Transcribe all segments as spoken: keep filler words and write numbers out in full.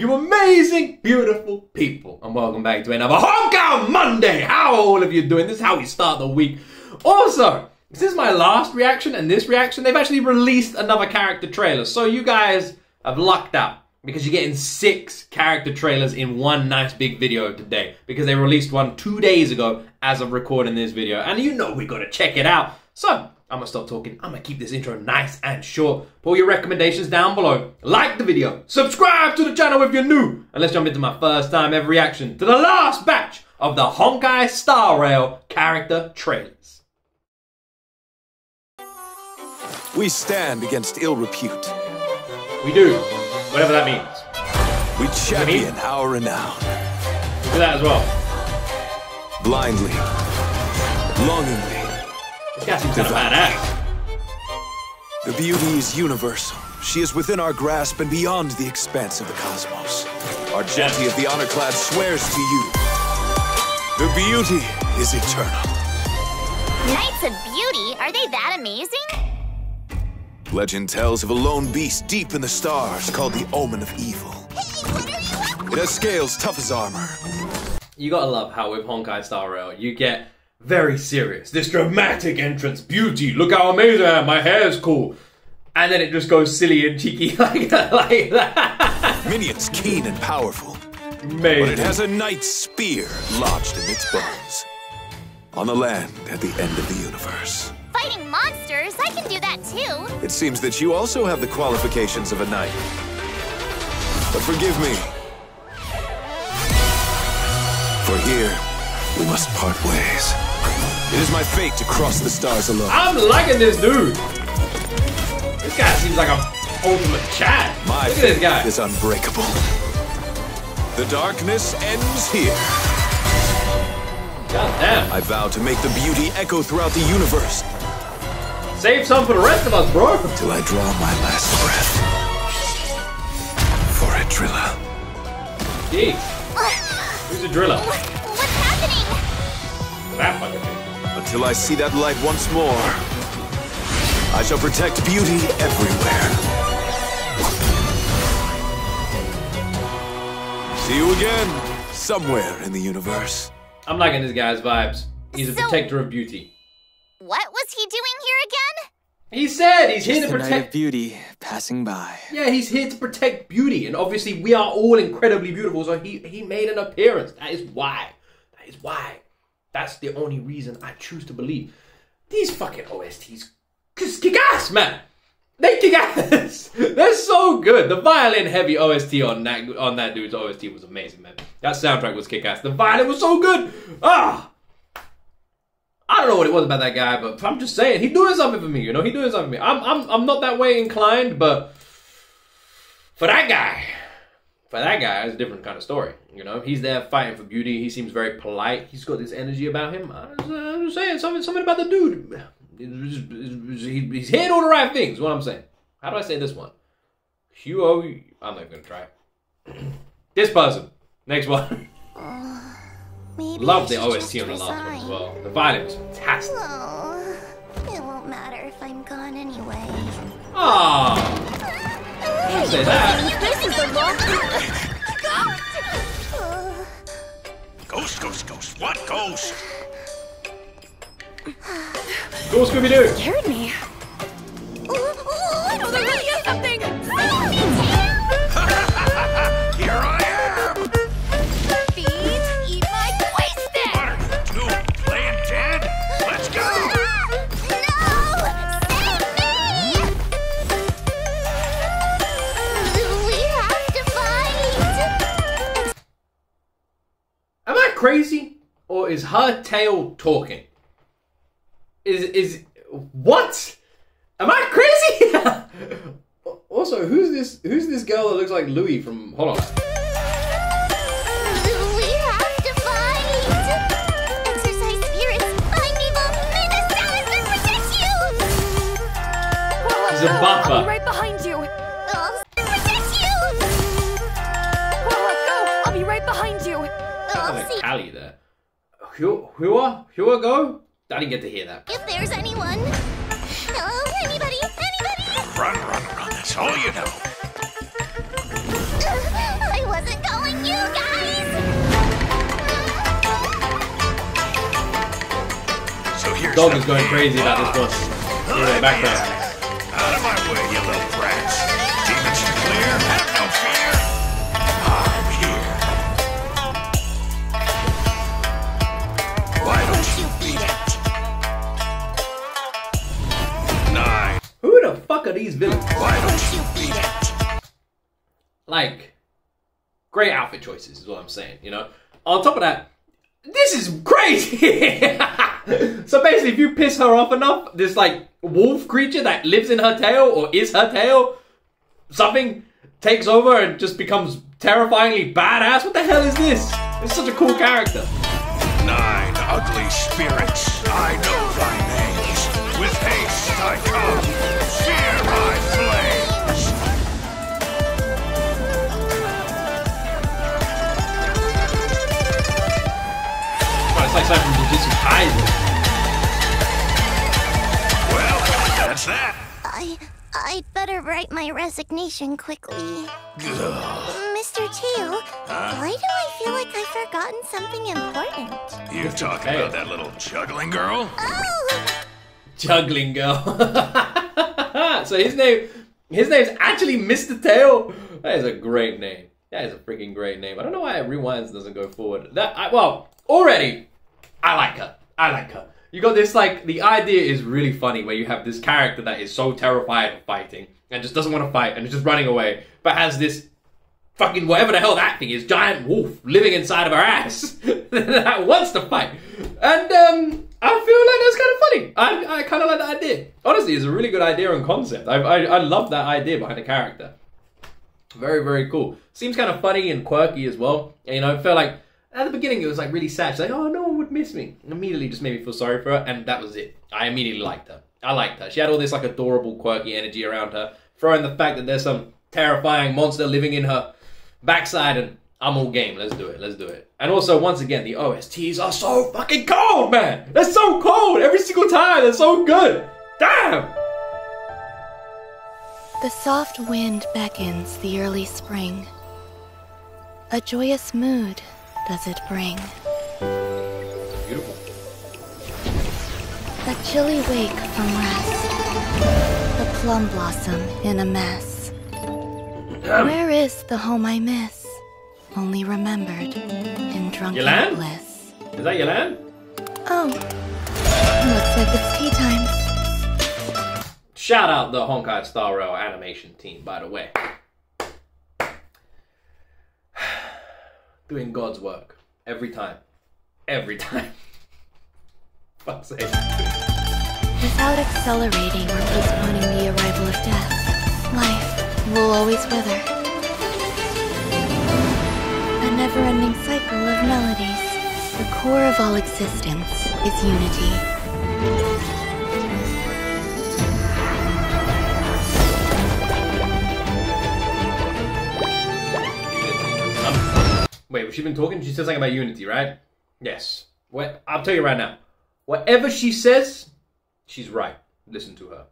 you amazing, beautiful people, and welcome back to another Honkai Monday. How are all of you doing? This is how we start the week. Also, this is my last reaction, and this reaction, they've actually released another character trailer, so you guys have lucked out, because you're getting six character trailers in one nice big video today, because they released one two days ago as of recording this video, and you know we gotta check it out. So, I'm gonna stop talking. I'm gonna keep this intro nice and short. Put your recommendations down below. Like the video. Subscribe to the channel if you're new. And let's jump into my first time ever reaction to the last batch of the Honkai Star Rail character trailers. We stand against ill repute. We do. Whatever that means. We champion our renown. Do that as well. Blindly. Longingly. This guy seems kind of badass. The beauty is universal. She is within our grasp and beyond the expanse of the cosmos. Our jetty of the honor clad swears to you. The beauty is eternal. Knights of beauty? Are they that amazing? Legend tells of a lone beast deep in the stars called the Omen of Evil. It has scales tough as armor. You gotta love how with Honkai Star Rail you get very serious. This dramatic entrance, beauty, look how amazing I am, my hair's cool. And then it just goes silly and cheeky like, like that. Minions keen and powerful. Amazing. But it has a knight's spear lodged in its bones. On the land at the end of the universe. Fighting monsters? I can do that too. It seems that you also have the qualifications of a knight. But forgive me. For here, we must part ways. It is my fate to cross the stars alone. I'm liking this dude. This guy seems like an ultimate Chad. My Look at this guy. Is unbreakable. The darkness ends here. God damn. I vow to make the beauty echo throughout the universe. Save some for the rest of us, bro. Till I draw my last breath. For a driller. Jeez. Who's a driller? What's happening? That fucking thing. Until I see that light once more, I shall protect beauty everywhere. See you again, somewhere in the universe. I'm liking this guy's vibes. He's a so, protector of beauty. What was he doing here again? He said he's Just here to protect the night of beauty passing by. Yeah, he's here to protect beauty, and obviously we are all incredibly beautiful, so he, he made an appearance. That is why. That is why. That's the only reason I choose to believe. These fucking O S Ts kick ass, man. They kick ass. They're so good. The violin heavy O S T on that on that dude's O S T was amazing, man. That soundtrack was kick ass. The violin was so good. Ah. I don't know what it was about that guy, but I'm just saying, he's doing something for me, you know? He's doing something for me. I'm, I'm, I'm not that way inclined, but for that guy, for that guy, it's a different kind of story, you know? He's there fighting for beauty. He seems very polite. He's got this energy about him. I'm just, I'm just saying, something, something about the dude. He's hitting all the right things, is what I'm saying. How do I say this one? Q O. I'm not going to try it. This person. Next one. Maybe Love the O S T on the last one as well. The violin was fantastic. Oh, it won't matter if I'm gone anyway. Ah! Don't say that. This is the wrong ghost. Ghost, ghost, ghost. What ghost? Go Scooby-Doo. You scared me. Oh, oh, I know there really is something. Here I am. Crazy, or is her tail talking? Is is what? Am I crazy? Also, who's this? Who's this girl that looks like Louie from? Hold on. We have to fight. Exercise spirits. Find evil. May the talisman protect you. She's a buffer. I'll be right behind you. I'll protect you. Go! I'll be right behind you. Like Callie there. Who, who are? Who are go? I didn't get to hear that. If there's anyone. Oh, anybody, anybody. Run, run, run. That's all you know. Uh, I dog is going crazy about this bush in the background. Out of my way, you little brats. Demons to clear, have no fear. I'm here. Why don't you beat it? Nine. Who the fuck are these villains? Why don't you beat it? Like, great outfit choices is what I'm saying, you know? On top of that, this is crazy! So basically, if you piss her off enough, this like wolf creature that lives in her tail or is her tail, something takes over and just becomes terrifyingly badass. What the hell is this? It's such a cool character. Nine ugly spirits, I know thy names. With haste I come, fear I flame. Like something from Jujutsu Kaisen. Well, that's that. I, I'd better write my resignation quickly. Ugh. Mister Chiu, huh? Why do I feel like I've forgotten something important? You're talking hey. about that little juggling girl? Oh! Juggling girl. So his name, his name's actually Mister Tail. That is a great name. That is a freaking great name. I don't know why it rewinds and doesn't go forward. That, I, well, already... I like her. I like her. You got this, like, the idea is really funny where you have this character that is so terrified of fighting and just doesn't want to fight and is just running away, but has this fucking whatever the hell that thing is, giant wolf living inside of her ass that wants to fight. And um, I feel like that's kind of funny. I, I kind of like that idea. Honestly, it's a really good idea and concept. I, I, I love that idea behind the character. Very, very cool. Seems kind of funny and quirky as well. And, you know, I felt like at the beginning, it was like really sad. She's like, oh, no one would miss me. And immediately just made me feel sorry for her. And that was it. I immediately liked her. I liked her. She had all this like adorable, quirky energy around her. Throw in the fact that there's some terrifying monster living in her backside. And I'm all game. Let's do it. Let's do it. And also, once again, the O S Ts are so fucking cold, man. They're so cold. Every single time. They're so good. Damn. The soft wind beckons the early spring. A joyous mood does it bring. Beautiful. A chilly wake from rest, the plum blossom in a mess. Where is the home I miss, only remembered in drunken bliss? Is that Yelan? Oh, looks like it's tea time. Shout out the Honkai Star Rail animation team, by the way. Doing God's work. Every time. Every time. Fuck's sake. Without accelerating or postponing the arrival of death, life will always wither. A never-ending cycle of melodies. The core of all existence is unity. Wait, was she been talking? She said something about unity, right? Yes. Well, I'll tell you right now. Whatever she says, she's right. Listen to her.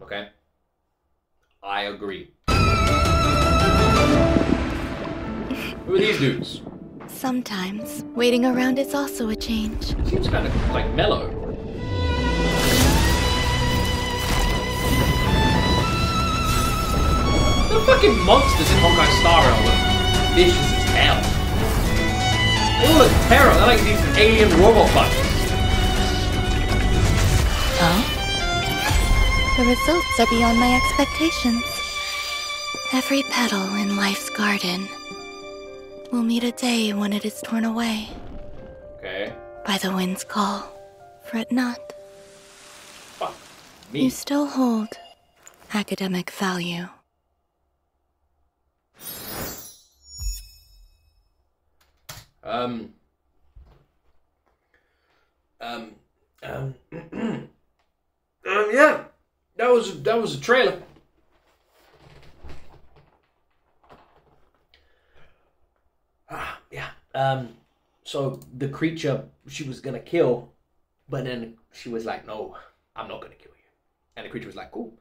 Okay? I agree. Who are these dudes? Sometimes, waiting around is also a change. Seems kind of, like, mellow. The fucking monsters in Honkai Star Rail. Vicious as hell. They all look terrible. They're like these alien robot buttons. Oh? The results are beyond my expectations. Every petal in life's garden will meet a day when it is torn away. Okay. By the wind's call. Fret not. Fuck me. You still hold academic value. Um, um, um, um, yeah, that was, that was a trailer. Ah, yeah. Um, so the creature she was going to kill, but then she was like, no, I'm not going to kill you. And the creature was like, cool.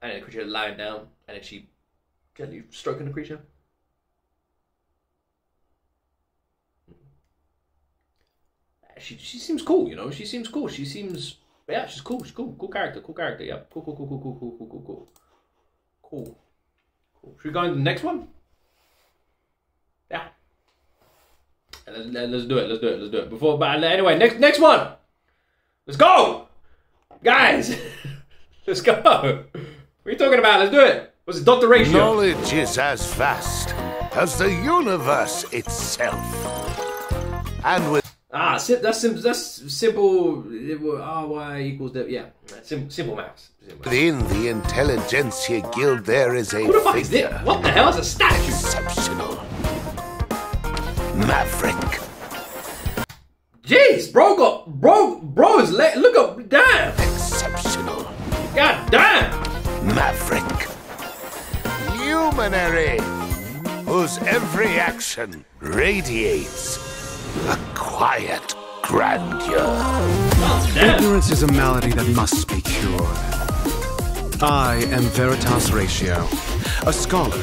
And then the creature lying down and then she gently stroking the creature. she she seems cool, you know. She seems cool. She seems yeah, she's cool. She's cool. Cool character. Cool character. Yep. Cool. Cool. Cool. Cool. Cool. Cool. Cool. Cool. Cool. Cool. Cool. Should we go on to the next one? Yeah. Let's, let's do it. Let's do it. Let's do it. Before, but anyway, next next one. Let's go, guys. Let's go. What are you talking about? Let's do it. What's it, Doctor Ratio? Knowledge is as vast as the universe itself. And with ah, that's simple. That's simple. R Y equals that. Yeah, Sim, simple maths. Within the Intelligentsia Guild, there is a what the fuck is this? What the hell is a statue? Exceptional, maverick. Jeez, bro, got bro, bro is late. Look up, damn. Exceptional. God damn. Maverick. Luminary, whose every action radiates a quiet grandeur. Ignorance is a malady that must be cured. I am Veritas Ratio, a scholar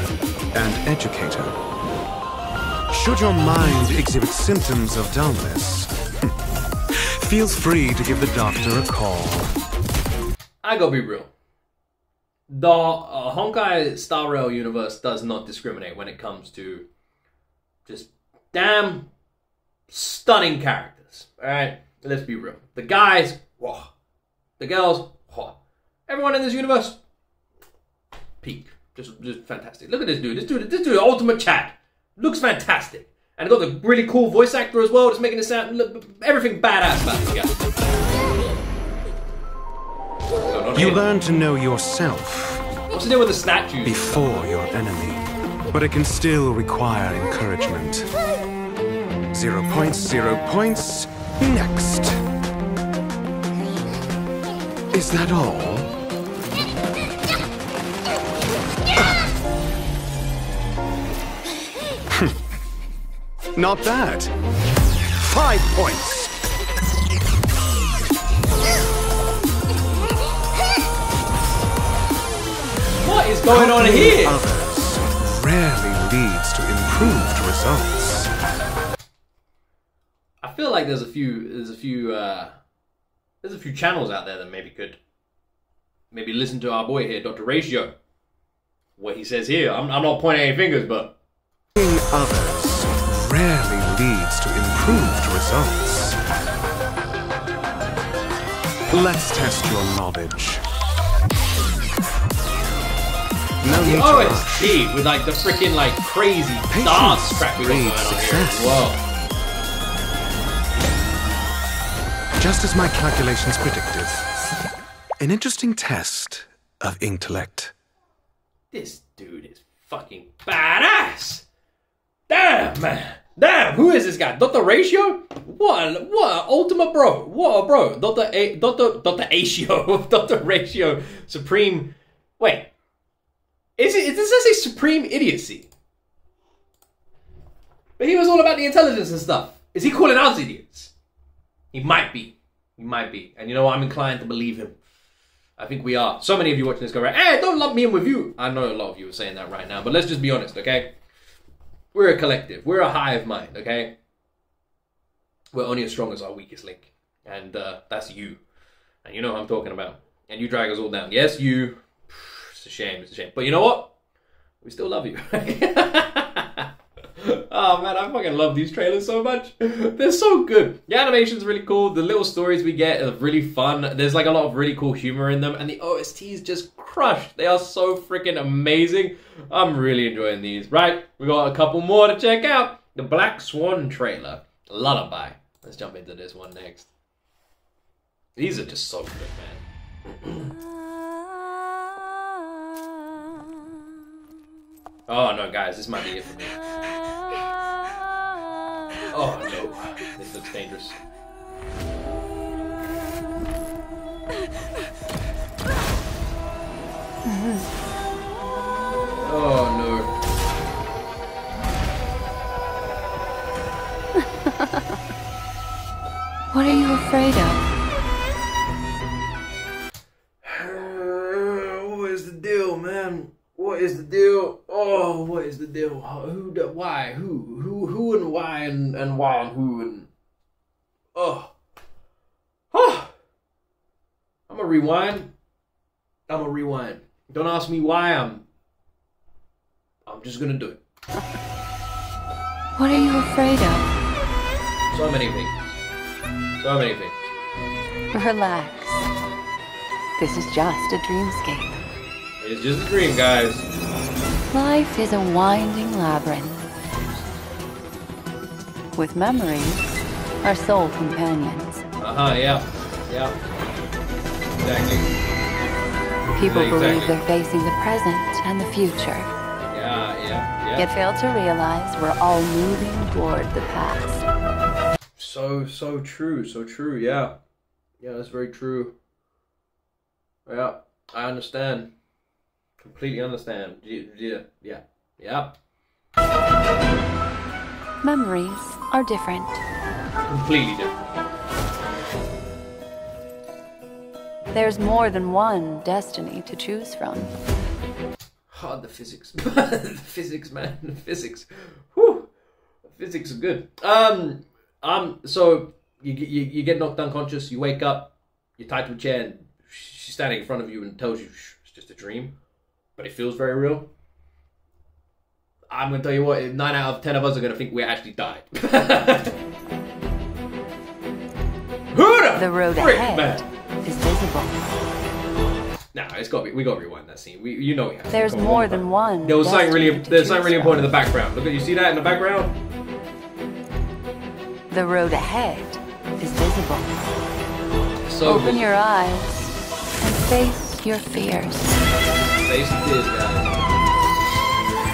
and educator. Should your mind exhibit symptoms of dullness, feel free to give the doctor a call. I gotta be real. The uh, Honkai Star Rail universe does not discriminate when it comes to just damn stunning characters, all right? Let's be real. The guys, whoa. The girls, whoa. Everyone in this universe, peak. Just, just fantastic. Look at this dude. This dude, this dude, ultimate Chad. Looks fantastic. And got the really cool voice actor as well. Just making it sound, look, everything badass about this guy. You learn to know yourself. What's to do with the statues? Before your enemy. But it can still require encouragement. Zero points, zero points. Next. Is that all? Not bad. Five points. What is going on here? Others rarely leads to improved results. I feel like there's a few, there's a few, uh, there's a few channels out there that maybe could, maybe listen to our boy here, Doctor Ratio. What he says here, I'm, I'm not pointing any fingers, but others rarely leads to improved results. Let's test your knowledge. No the need O S T to with like the freaking like crazy dance crap we got going on here as well. Just as my calculations predicted, an interesting test of intellect. This dude is fucking badass. Damn, man. Damn, who is this guy? Doctor Ratio? What? A, what? A ultimate bro? What a bro? Doctor A. Doctor Doctor Ratio. Doctor Ratio. Supreme. Wait. Is it? Does that say supreme idiocy? But he was all about the intelligence and stuff. Is he calling us idiots? He might be. He might be. And you know what? I'm inclined to believe him. I think we are. So many of you watching this go, right, hey, don't lump me in with you. I know a lot of you are saying that right now, but let's just be honest, okay? We're a collective. We're a hive mind, okay? We're only as strong as our weakest link. And uh, that's you. And you know what I'm talking about. And you drag us all down. Yes, you. It's a shame. It's a shame. But you know what? We still love you. Oh man, I fucking love these trailers so much. They're so good. The animation's really cool. The little stories we get are really fun. There's like a lot of really cool humor in them. And the O S Ts just crushed. They are so freaking amazing. I'm really enjoying these. Right, we got a couple more to check out. The Black Swan trailer. Lullaby. Let's jump into this one next. These are just so good, man. Oh no, guys, this might be it for me. Oh no, this looks dangerous. Oh no. What are you afraid of? What is the deal, man? What is the deal? Oh, what is the deal? Who? Why? Who? Who? Who and why? And, and why? And who? And Oh. Oh. I'm gonna rewind. I'm gonna rewind. Don't ask me why I'm... I'm just gonna do it. What are you afraid of? So many things. So many things. Relax. This is just a dreamscape. It's just a dream, guys. Life is a winding labyrinth. With memories, our soul companions. Uh-huh, yeah. Yeah. Exactly. People yeah, exactly. believe they're facing the present and the future. Yeah, yeah, yeah. Yet fail to realize we're all moving toward the past. So, so true. So true, yeah. Yeah, that's very true. Yeah, I understand. Completely understand. Yeah, yeah, yeah. Memories are different. Completely different. There's more than one destiny to choose from. Oh, the physics. The physics, man. The physics. Whew. The physics are good. Um, um. So, you, you, you get knocked unconscious, you wake up, you're tied to a chair, and she's standing in front of you and tells you, it's just a dream. But it feels very real. I'm going to tell you what, nine out of ten of us are going to think we actually died. The road frick, ahead man. is visible. Nah, it's got to be, we got to rewind that scene. We, you know we have There's more than one. There was something really, there's something really important in the background. Look at, you see that in the background? The road ahead is visible. So Open your eyes and face your fears. Face the fears, guys.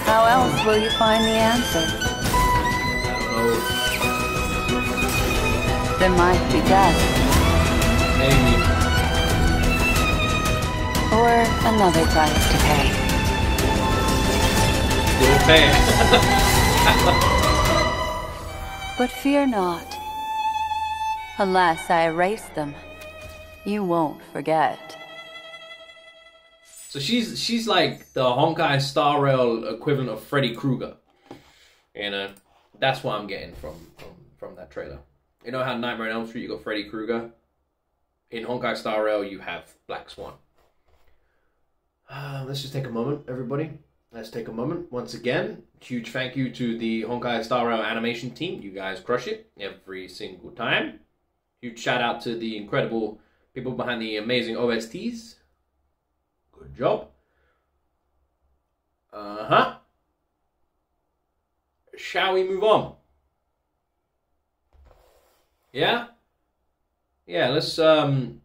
How else will you find the answer? I don't know. There might be death. Maybe. Or another price to pay. You'll pay. But fear not. Unless I erase them, you won't forget. So she's she's like the Honkai Star Rail equivalent of Freddy Krueger, you know. That's what I'm getting from, from from that trailer. You know how Nightmare on Elm Street you got Freddy Krueger, in Honkai Star Rail you have Black Swan. Uh, let's just take a moment, everybody. Let's take a moment once again. Huge thank you to the Honkai Star Rail animation team. You guys crush it every single time. Huge shout out to the incredible people behind the amazing O S Ts. Good job. Uh-huh. Shall we move on? Yeah? Yeah, let's um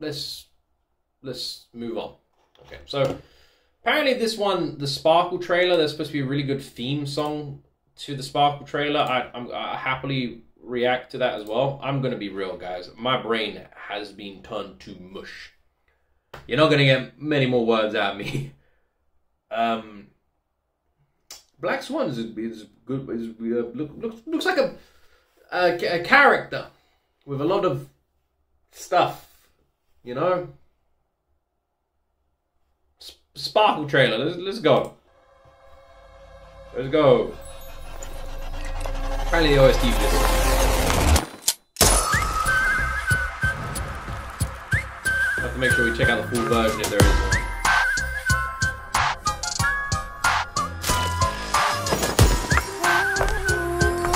let's let's move on. Okay, so apparently this one, the Sparkle trailer, there's supposed to be a really good theme song to the Sparkle trailer. I I'm I happily react to that as well. I'm gonna be real, guys. My brain has been turned to mush. You're not going to get many more words out of me. Um, Black Swan is, is good. Is, uh, look, looks, looks like a, a, a character with a lot of stuff, you know? S Sparkle trailer. Let's, let's go. Let's go. Apparently the O S T just... to make sure we check out the full version if there is one.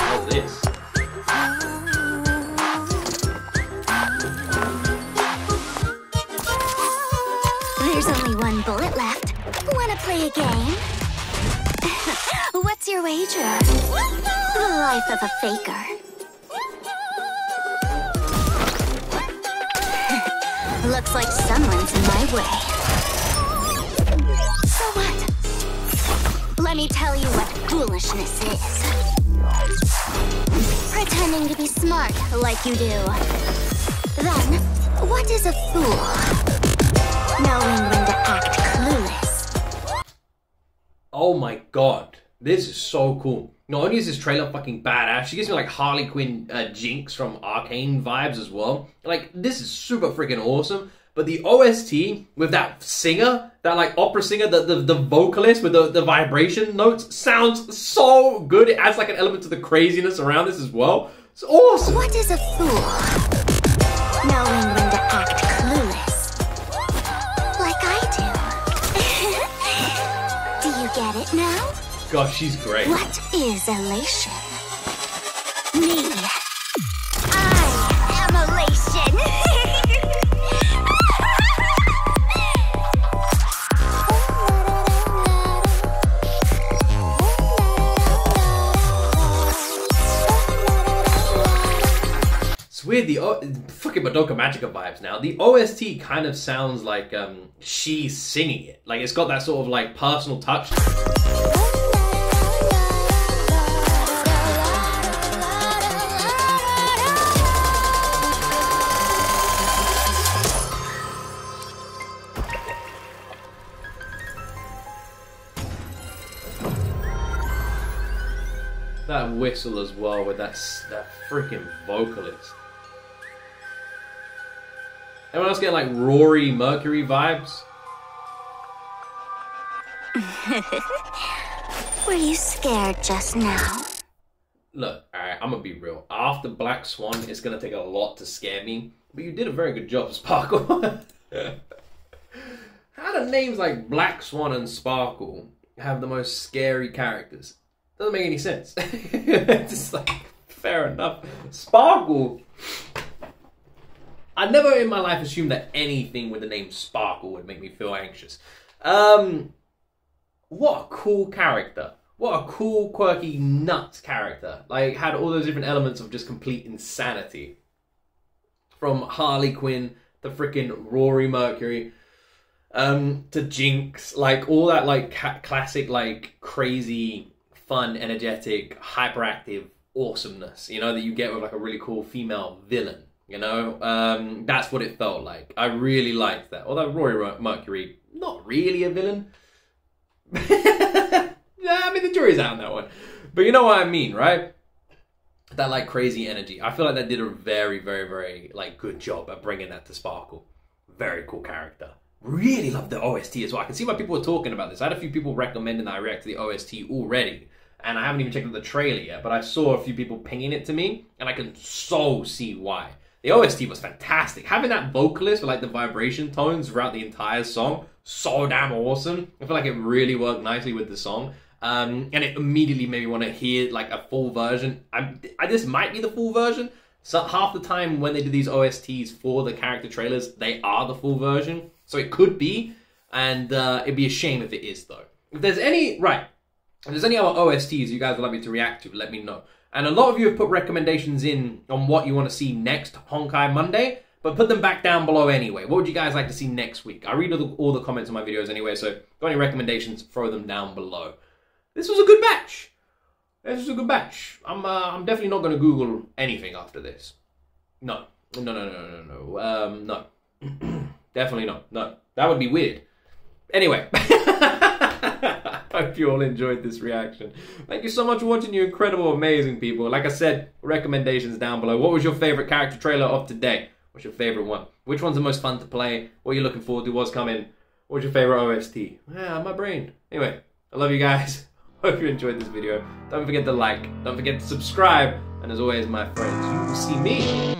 What's this? There's only one bullet left. Wanna play a game? What's your wager? The life of a faker. Looks like someone's in my way. So what? Let me tell you what foolishness is. Pretending to be smart like you do. Then, what is a fool? Knowing when to act clueless. Oh my god. This is so cool. Not only is this trailer fucking badass, she gives me like Harley Quinn uh, Jinx from Arcane vibes as well. Like, this is super freaking awesome. But the O S T with that singer, that like opera singer, the, the, the vocalist with the, the vibration notes sounds so good. It adds like an element to the craziness around this as well. It's awesome. What is a fool? Knowing when to act clueless. Like I do. Do you get it now? Gosh, she's great. What is elation? Me. I am elation. It's weird, the o fucking Madoka Magica vibes now. The O S T kind of sounds like um, she's singing it. Like it's got that sort of like personal touch. That whistle as well with that, that freaking vocalist. Everyone else get like Rory Mercury vibes? Were you scared just now? Look, alright, I'm gonna be real. After Black Swan, it's gonna take a lot to scare me. But you did a very good job, Sparkle. How do names like Black Swan and Sparkle have the most scary characters? Doesn't make any sense. Just like, fair enough. Sparkle. I never in my life assumed that anything with the name Sparkle would make me feel anxious. Um, what a cool character. What a cool, quirky, nuts character. Like, had all those different elements of just complete insanity. From Harley Quinn to freaking Rory Mercury. Um, to Jinx. Like, all that, like, ca classic, like, crazy... fun, energetic, hyperactive awesomeness, you know, that you get with like a really cool female villain, you know, um, that's what it felt like. I really liked that. Although Rory Mercury, not really a villain. Nah, I mean, the jury's out on that one. But you know what I mean, right? That like crazy energy. I feel like that did a very, very, very like good job at bringing that to Sparkle. Very cool character. Really love the O S T as well. I can see why people were talking about this. I had a few people recommending that I react to the O S T already. And I haven't even checked out the trailer yet, but I saw a few people pinging it to me, and I can so see why. The O S T was fantastic. Having that vocalist with like the vibration tones throughout the entire song, so damn awesome. I feel like it really worked nicely with the song, um, and it immediately made me want to hear like a full version. I, I this might be the full version. So half the time when they do these O S Ts for the character trailers, they are the full version. So it could be, and uh, it'd be a shame if it is though. If there's any right. If there's any other O S Ts you guys would like me to react to, let me know. And a lot of you have put recommendations in on what you want to see next Honkai Monday, but put them back down below anyway. What would you guys like to see next week? I read all the, all the comments on my videos anyway, so if you've got any recommendations, throw them down below. This was a good batch. This was a good batch. I'm, uh, I'm definitely not going to Google anything after this. No. No, no, no, no, no, no. Um, no. Definitely not. No. That would be weird. Anyway. Hope you all enjoyed this reaction. Thank you so much for watching, you incredible, amazing people. Like I said, recommendations down below. What was your favorite character trailer of today? What's your favorite one? Which one's the most fun to play? What are you looking forward to? What's coming? What's your favorite O S T? Yeah, my brain. Anyway, I love you guys. Hope you enjoyed this video. Don't forget to like. Don't forget to subscribe. And as always, my friends, you will see me